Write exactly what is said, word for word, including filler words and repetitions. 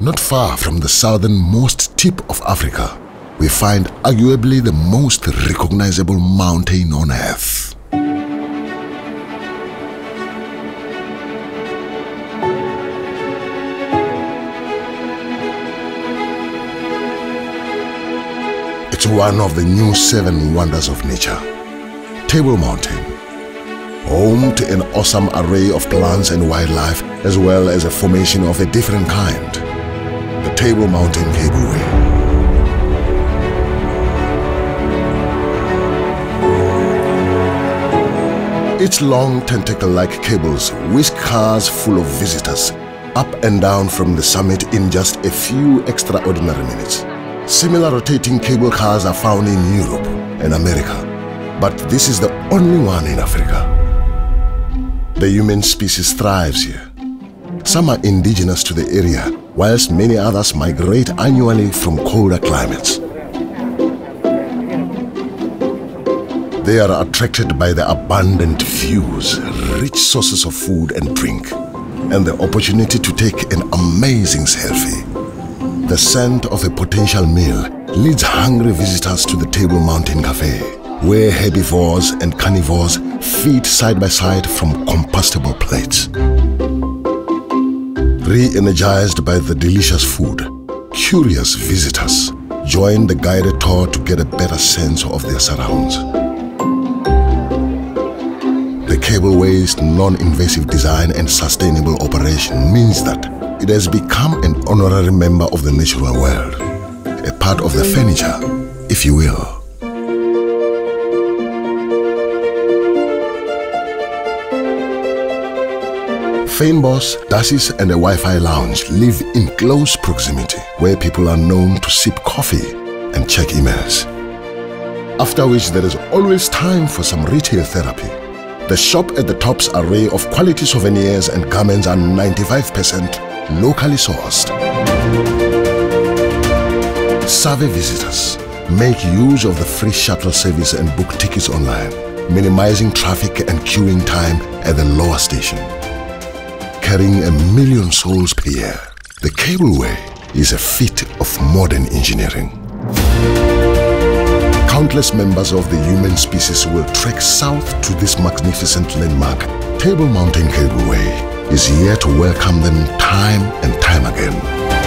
Not far from the southernmost tip of Africa, we find arguably the most recognizable mountain on Earth. It's one of the new seven wonders of nature, Table Mountain, home to an awesome array of plants and wildlife, as well as a formation of a different kind, the Table Mountain Cableway. Its long tentacle-like cables whisk cars full of visitors up and down from the summit in just a few extraordinary minutes. Similar rotating cable cars are found in Europe and America, but this is the only one in Africa. The human species thrives here. Some are indigenous to the area, whilst many others migrate annually from colder climates. They are attracted by the abundant views, rich sources of food and drink, and the opportunity to take an amazing selfie. The scent of a potential meal leads hungry visitors to the Table Mountain Cafe, where herbivores and carnivores feed side by side from compostable plates. Re-energized by the delicious food, curious visitors join the guided tour to get a better sense of their surrounds. The cableway's non-invasive design and sustainable operation means that it has become an honorary member of the natural world, a part of the furniture, if you will. Fynbos, Dassies and a Wi-Fi lounge live in close proximity, where people are known to sip coffee and check emails. After which there is always time for some retail therapy. The shop at the top's array of quality souvenirs and garments are ninety-five percent locally sourced. Savvy visitors make use of the free shuttle service and book tickets online, minimizing traffic and queuing time at the lower station. Carrying a million souls per year, the cableway is a feat of modern engineering. Countless members of the human species will trek south to this magnificent landmark. Table Mountain Cableway is here to welcome them time and time again.